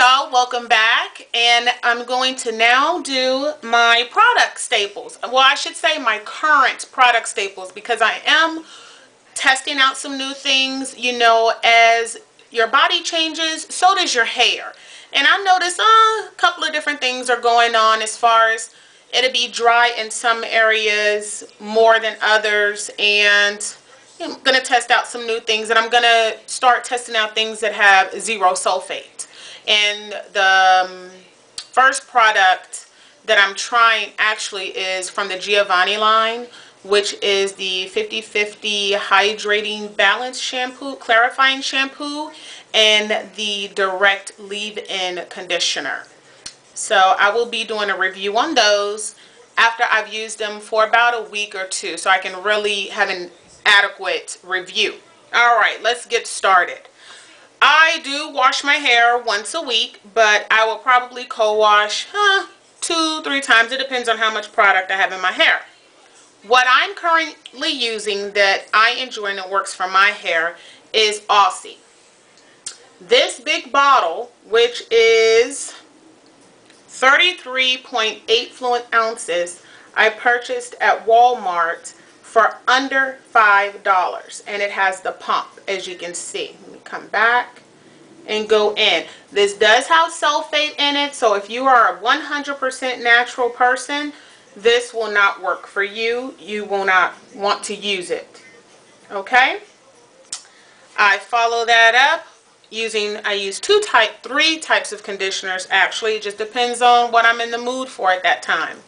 y'all, welcome back, and I'm going to now do my product staples. Well, I should say my current product staples, because I am testing out some new things. You know, as your body changes, so does your hair. And I noticed a couple of different things are going on as far as it'll be dry in some areas more than others, and I'm going to test out some new things, and I'm going to start testing out things that have zero sulfate. And the first product that I'm trying actually is from the Giovanni line, which is the 50/50 Hydrating Balance Shampoo, Clarifying Shampoo, and the Direct Leave-In Conditioner. So I will be doing a review on those after I've used them for about a week or two, so I can really have an adequate review. All right, let's get started. I do wash my hair once a week, but I will probably co-wash 2-3 times. It depends on how much product I have in my hair. What I'm currently using that I enjoy and it works for my hair is Aussie. This big bottle, which is 33.8 ounces, I purchased at Walmart for under $5, and it has the pump, as you can see. Let me come back and go in. This does have sulfate in it, so if you are a 100% natural person, this will not work for you. You will not want to use it. Okay, I follow that up using, I use three types of conditioners actually. It just depends on what I'm in the mood for at that time.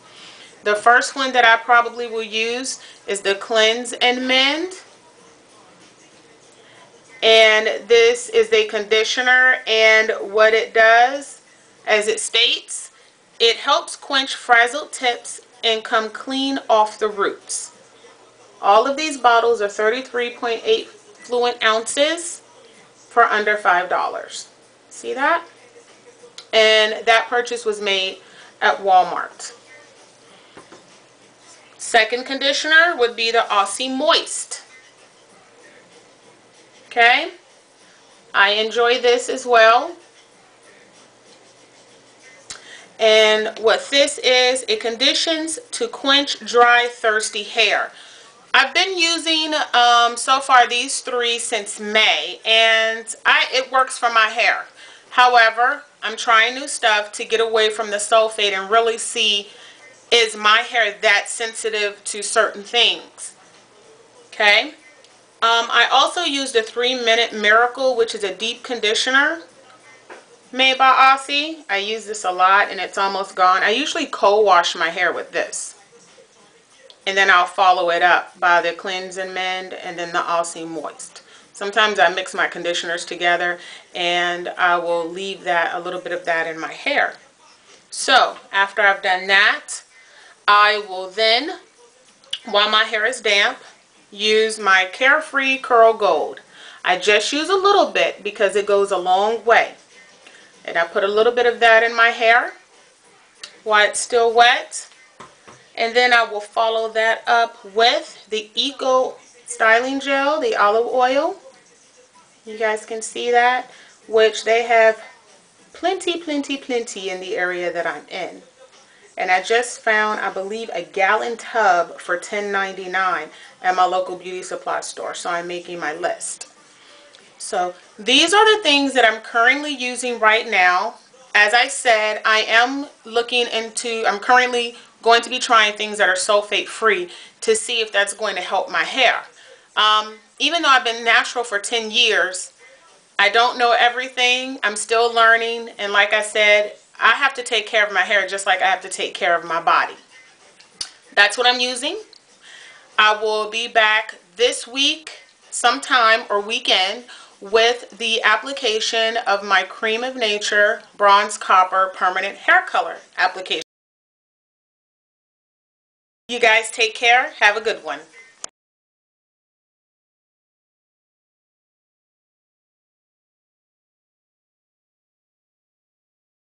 The first one that I probably will use is the Cleanse and Mend. And this is a conditioner, and what it does, as it states, it helps quench frazzled tips and come clean off the roots. All of these bottles are 33.8 fluid ounces for under $5. See that? And that purchase was made at Walmart. Second conditioner would be the Aussie Moist. Okay, I enjoy this as well. And what this is, it conditions to quench dry, thirsty hair. I've been using so far these three since May, and it works for my hair. However, I'm trying new stuff to get away from the sulfate and really see, is my hair that sensitive to certain things? Okay. I also used a 3-Minute Miracle, which is a deep conditioner made by Aussie. I use this a lot, and it's almost gone. I usually co-wash my hair with this, and then I'll follow it up by the Cleanse and Mend, and then the Aussie Moist. Sometimes I mix my conditioners together, and I will leave that, a little bit of that in my hair. So after I've done that, I will then, while my hair is damp, use my Care Free Gold. I just use a little bit because it goes a long way. And I put a little bit of that in my hair while it's still wet. And then I will follow that up with the Eco Styling Gel, the olive oil. You guys can see that, which they have plenty in the area that I'm in. And I just found, I believe, a gallon tub for $10.99 at my local beauty supply store. So I'm making my list. So these are the things that I'm currently using right now. As I said, I am looking into, I'm currently going to be trying things that are sulfate free to see if that's going to help my hair. Even though I've been natural for 10 years, I don't know everything. I'm still learning, and like I said, I have to take care of my hair just like I have to take care of my body. That's what I'm using. I will be back this week sometime or weekend with the application of my Cream of Nature Bronze Copper Permanent Hair Color application. You guys take care. Have a good one.